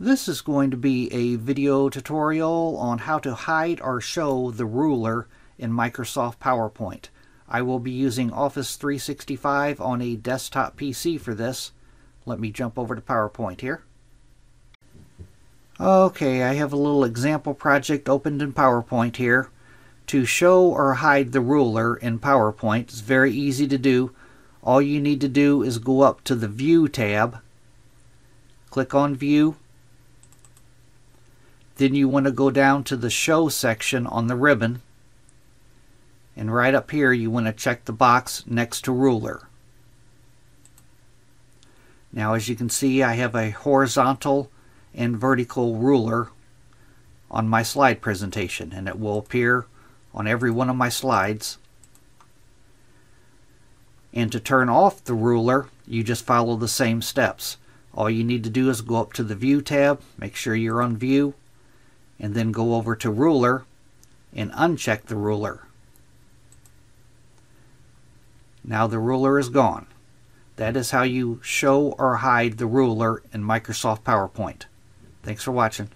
This is going to be a video tutorial on how to hide or show the ruler in Microsoft PowerPoint. I will be using Office 365 on a desktop PC for this. Let me jump over to PowerPoint here. Okay, I have a little example project opened in PowerPoint here. To show or hide the ruler in PowerPoint, it's very easy to do. All you need to do is go up to the View tab, click on View. Then you want to go down to the Show section on the ribbon. And right up here, you want to check the box next to Ruler. Now, as you can see, I have a horizontal and vertical ruler on my slide presentation, and it will appear on every one of my slides. And to turn off the ruler, you just follow the same steps. All you need to do is go up to the View tab, make sure you're on View, and then go over to Ruler and uncheck the ruler. Now the ruler is gone. That is how you show or hide the ruler in Microsoft PowerPoint. Thanks for watching.